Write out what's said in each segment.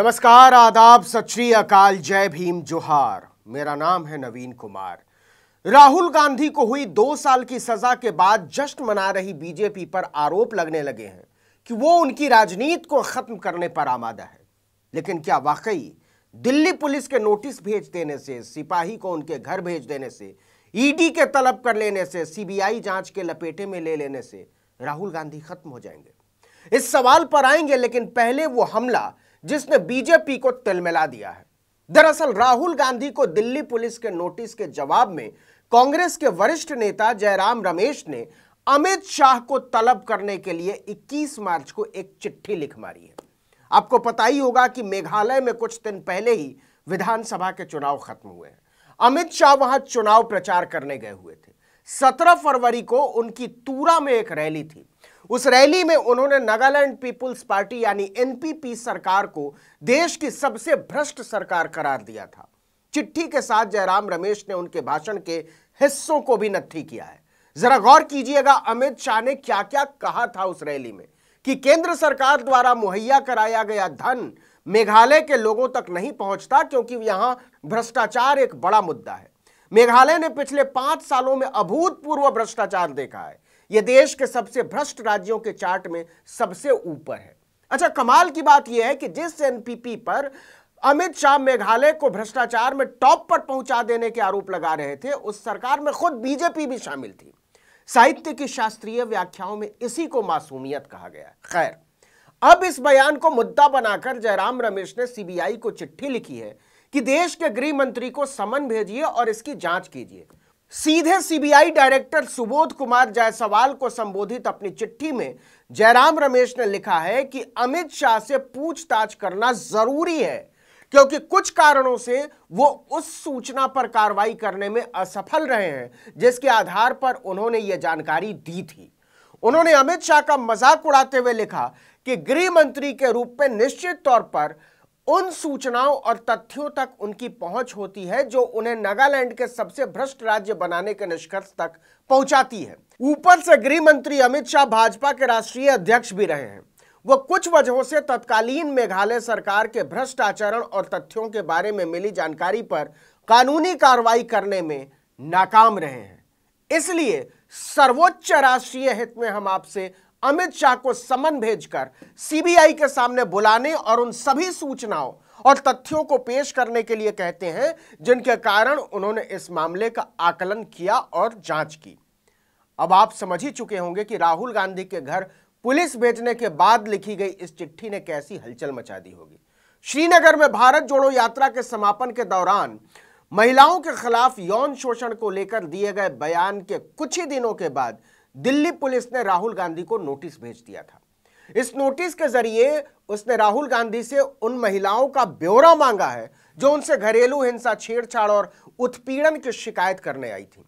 नमस्कार, आदाब, सत श्री अकाल, जय भीम, जोहार। मेरा नाम है नवीन कुमार। राहुल गांधी को हुई 2 साल की सजा के बाद जश्न मना रही बीजेपी पर आरोप लगने लगे हैं कि वो उनकी राजनीति को खत्म करने पर आमादा है। लेकिन क्या वाकई दिल्ली पुलिस के नोटिस भेज देने से, सिपाही को उनके घर भेज देने से, ईडी के तलब कर लेने से, सीबीआई जांच के लपेटे में ले लेने से राहुल गांधी खत्म हो जाएंगे? इस सवाल पर आएंगे, लेकिन पहले वो हमला जिसने बीजेपी को तिलमिला दिया है। दरअसल राहुल गांधी को दिल्ली पुलिस के नोटिस के जवाब में कांग्रेस के वरिष्ठ नेता जयराम रमेश ने अमित शाह को तलब करने के लिए 21 मार्च को एक चिट्ठी लिख मारी है। आपको पता ही होगा कि मेघालय में कुछ दिन पहले ही विधानसभा के चुनाव खत्म हुए हैं। अमित शाह वहां चुनाव प्रचार करने गए हुए थे। 17 फरवरी को उनकी तूरा में एक रैली थी। उस रैली में उन्होंने नागालैंड पीपुल्स पार्टी यानी एनपीपी सरकार को देश की सबसे भ्रष्ट सरकार करार दिया था। चिट्ठी के साथ जयराम रमेश ने उनके भाषण के हिस्सों को भी नत्थी किया है। जरा गौर कीजिएगा, अमित शाह ने क्या क्या कहा था उस रैली में कि केंद्र सरकार द्वारा मुहैया कराया गया धन मेघालय के लोगों तक नहीं पहुंचता क्योंकि यहां भ्रष्टाचार एक बड़ा मुद्दा है। मेघालय ने पिछले 5 सालों में अभूतपूर्व भ्रष्टाचार देखा है। यह देश के सबसे भ्रष्ट राज्यों के चार्ट में सबसे ऊपर है। अच्छा, कमाल की बात यह है कि जिस एनपीपी पर अमित शाह मेघालय को भ्रष्टाचार में टॉप पर पहुंचा देने के आरोप लगा रहे थे, उस सरकार में खुद बीजेपी भी शामिल थी। साहित्य की शास्त्रीय व्याख्याओं में इसी को मासूमियत कहा गया। खैर, अब इस बयान को मुद्दा बनाकर जयराम रमेश ने सीबीआई को चिट्ठी लिखी है कि देश के गृह मंत्री को समन भेजिए और इसकी जांच कीजिए। सीधे सीबीआई डायरेक्टर सुबोध कुमार जयसवाल को संबोधित अपनी चिट्ठी में जयराम रमेश ने लिखा है कि अमित शाह से पूछताछ करना जरूरी है क्योंकि कुछ कारणों से वो उस सूचना पर कार्रवाई करने में असफल रहे हैं जिसके आधार पर उन्होंने ये जानकारी दी थी। उन्होंने अमित शाह का मजाक उड़ाते हुए लिखा कि गृह मंत्री के रूप में निश्चित तौर पर उन सूचनाओं और तथ्यों तक उनकी पहुंच होती है जो उन्हें नागालैंड के सबसे भ्रष्ट राज्य बनाने के निष्कर्ष तक पहुंचाती है। ऊपर से गृह मंत्री अमित शाह भाजपा के राष्ट्रीय अध्यक्ष भी रहे हैं। वो कुछ वजहों से तत्कालीन मेघालय सरकार के भ्रष्ट आचरण और तथ्यों के बारे में मिली जानकारी पर कानूनी कार्रवाई करने में नाकाम रहे हैं। इसलिए सर्वोच्च राष्ट्रीय हित में हम आपसे अमित शाह को समन भेजकर सीबीआई के सामने बुलाने और उन सभी सूचनाओं और तथ्यों को पेश करने के लिए कहते हैं जिनके कारण उन्होंने इस मामले का आकलन किया और जांच की। अब आप समझ ही चुके होंगे कि राहुल गांधी के घर पुलिस भेजने के बाद लिखी गई इस चिट्ठी ने कैसी हलचल मचा दी होगी। श्रीनगर में भारत जोड़ो यात्रा के समापन के दौरान महिलाओं के खिलाफ यौन शोषण को लेकर दिए गए बयान के कुछ ही दिनों के बाद दिल्ली पुलिस ने राहुल गांधी को नोटिस भेज दिया था। इस नोटिस के जरिए उसने राहुल गांधी से उन महिलाओं का ब्यौरा मांगा है जो उनसे घरेलू हिंसा, छेड़छाड़ और उत्पीड़न की शिकायत करने आई थी।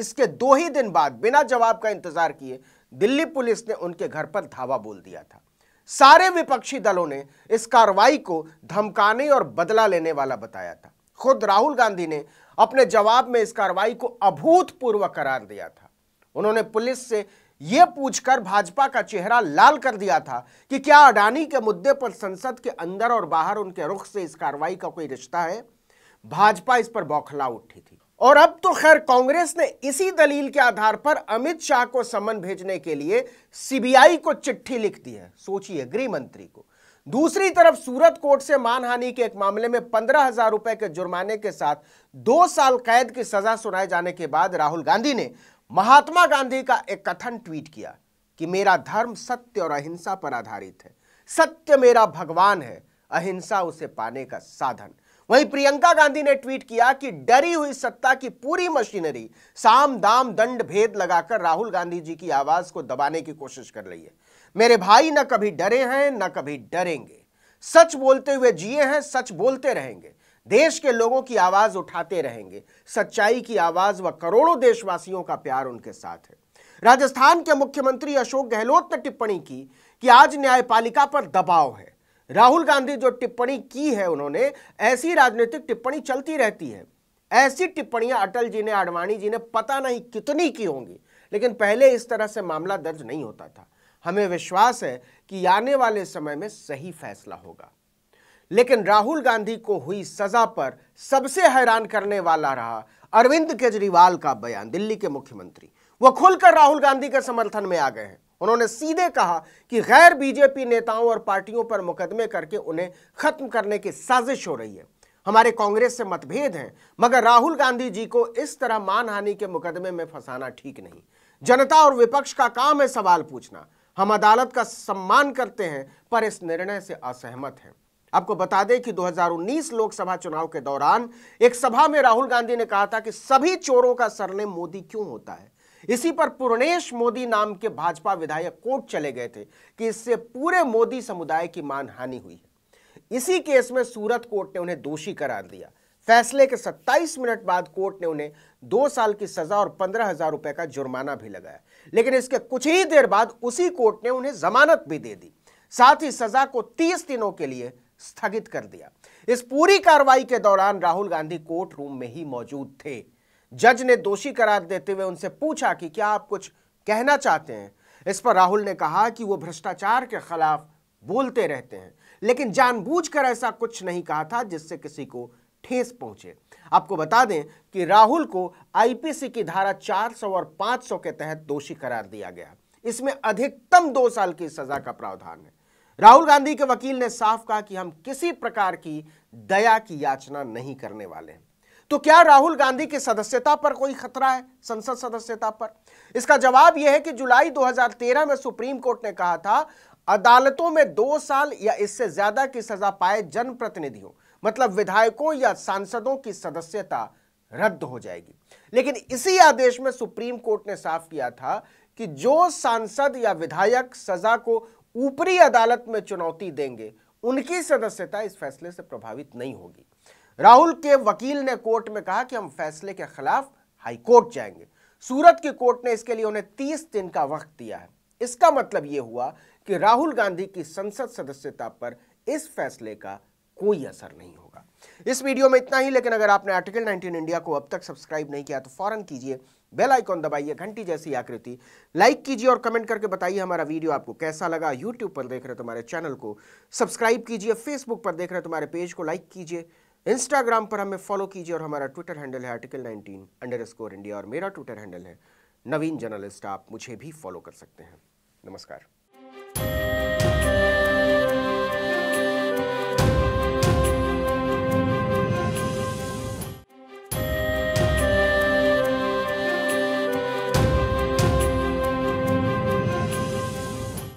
इसके 2 ही दिन बाद बिना जवाब का इंतजार किए दिल्ली पुलिस ने उनके घर पर धावा बोल दिया था। सारे विपक्षी दलों ने इस कार्रवाई को धमकाने और बदला लेने वाला बताया था। खुद राहुल गांधी ने अपने जवाब में इस कार्रवाई को अभूतपूर्व करार दिया था। उन्होंने पुलिस से यह पूछकर भाजपा का चेहरा लाल कर दिया था कि क्या अडानी के मुद्दे पर संसद के अंदर और बाहर उनके रुख से इस कार्रवाई का कोई रिश्ता है। भाजपा इस पर बौखला उठी थी। और अब तो खैर कांग्रेस ने इसी दलील के आधार पर अमित शाह को समन भेजने के लिए सीबीआई को चिट्ठी लिख दी है। सोचिए, गृह मंत्री को। दूसरी तरफ सूरत कोर्ट से मानहानि के एक मामले में 15,000 रुपए के जुर्माने के साथ 2 साल कैद की सजा सुनाए जाने के बाद राहुल गांधी ने महात्मा गांधी का एक कथन ट्वीट किया कि मेरा धर्म सत्य और अहिंसा पर आधारित है, सत्य मेरा भगवान है, अहिंसा उसे पाने का साधन। वहीं प्रियंका गांधी ने ट्वीट किया कि डरी हुई सत्ता की पूरी मशीनरी साम दाम दंड भेद लगाकर राहुल गांधी जी की आवाज को दबाने की कोशिश कर रही है। मेरे भाई न कभी डरे हैं न कभी डरेंगे, सच बोलते हुए जिए हैं, सच बोलते रहेंगे, देश के लोगों की आवाज उठाते रहेंगे, सच्चाई की आवाज व करोड़ों देशवासियों का प्यार उनके साथ है। राजस्थान के मुख्यमंत्री अशोक गहलोत ने टिप्पणी की कि आज न्यायपालिका पर दबाव है। राहुल गांधी जो टिप्पणी की है, उन्होंने ऐसी राजनीतिक टिप्पणी चलती रहती है। ऐसी टिप्पणियां अटल जी ने, आडवाणी जी ने पता नहीं कितनी की होंगी, लेकिन पहले इस तरह से मामला दर्ज नहीं होता था। हमें विश्वास है कि आने वाले समय में सही फैसला होगा। लेकिन राहुल गांधी को हुई सजा पर सबसे हैरान करने वाला रहा अरविंद केजरीवाल का बयान। दिल्ली के मुख्यमंत्री वो खुलकर राहुल गांधी के समर्थन में आ गए हैं। उन्होंने सीधे कहा कि गैर बीजेपी नेताओं और पार्टियों पर मुकदमे करके उन्हें खत्म करने की साजिश हो रही है। हमारे कांग्रेस से मतभेद हैं, मगर राहुल गांधी जी को इस तरह मानहानि के मुकदमे में फंसाना ठीक नहीं। जनता और विपक्ष का काम है सवाल पूछना। हम अदालत का सम्मान करते हैं पर इस निर्णय से असहमत हैं। आपको बता दें कि 2019 लोकसभा चुनाव के दौरान एक सभा में राहुल गांधी ने कहा था कि सभी चोरों का सरनेम मोदी क्यों होता है। इसी पर पूर्णेश मोदी नाम के भाजपा विधायक कोर्ट चले गए थे कि इससे पूरे मोदी समुदाय की मानहानि हुई है। इसी केस में सूरत कोर्ट ने उन्हें दोषी करार दिया। फैसले के 27 मिनट बाद कोर्ट ने उन्हें 2 साल की सजा और 15,000 रुपए का जुर्माना भी लगाया, लेकिन इसके कुछ ही देर बाद उसी कोर्ट ने उन्हें जमानत भी दे दी। साथ ही सजा को 30 दिनों के लिए स्थगित कर दिया। इस पूरी कार्रवाई के दौरान राहुल गांधी कोर्ट रूम में ही मौजूद थे। जज ने दोषी करार देते हुए उनसे पूछा कि क्या आप कुछ कहना चाहते हैं। इस पर राहुल ने कहा कि वो भ्रष्टाचार के खिलाफ बोलते रहते हैं, लेकिन जानबूझकर ऐसा कुछ नहीं कहा था जिससे किसी को ठेस पहुंचे। आपको बता दें कि राहुल को आईपीसी की धारा 400 और 500 के तहत दोषी करार दिया गया। इसमें अधिकतम 2 साल की सजा का प्रावधान है। राहुल गांधी के वकील ने साफ कहा कि हम किसी प्रकार की दया की याचना नहीं करने वाले हैं। तो क्या राहुल गांधी की सदस्यता पर कोई खतरा है, संसद सदस्यता पर? इसका जवाब यह है कि जुलाई 2013 में सुप्रीम कोर्ट ने कहा था अदालतों में 2 साल या इससे ज्यादा की सजा पाए जनप्रतिनिधियों मतलब विधायकों या सांसदों की सदस्यता रद्द हो जाएगी। लेकिन इसी आदेश में सुप्रीम कोर्ट ने साफ किया था कि जो सांसद या विधायक सजा को ऊपरी अदालत में चुनौती देंगे उनकी सदस्यता इस फैसले से प्रभावित नहीं होगी। राहुल के वकील ने कोर्ट में कहा कि हम फैसले के खिलाफ हाईकोर्ट जाएंगे। सूरत की कोर्ट ने इसके लिए उन्हें 30 दिन का वक्त दिया है। इसका मतलब यह हुआ कि राहुल गांधी की संसद सदस्यता पर इस फैसले का कोई असर नहीं होगा। इस वीडियो में इतना ही, लेकिन अगर आपने आर्टिकल 19 इंडिया को अब तक सब्सक्राइब नहीं किया तो फौरन कीजिए। बेल आइकॉन दबाइए, घंटी जैसी आकृति, लाइक कीजिए और कमेंट करके बताइए हमारा वीडियो आपको कैसा लगा। यूट्यूब पर देख रहे तो हमारे चैनल को सब्सक्राइब कीजिए, फेसबुक पर देख रहे तो हमारे पेज को लाइक कीजिए, इंस्टाग्राम पर हमें फॉलो कीजिए और हमारा ट्विटर हैंडल है @article19_India और मेरा ट्विटर हैंडल है नवीन जर्नलिस्ट। आप मुझे भी फॉलो कर सकते हैं। नमस्कार।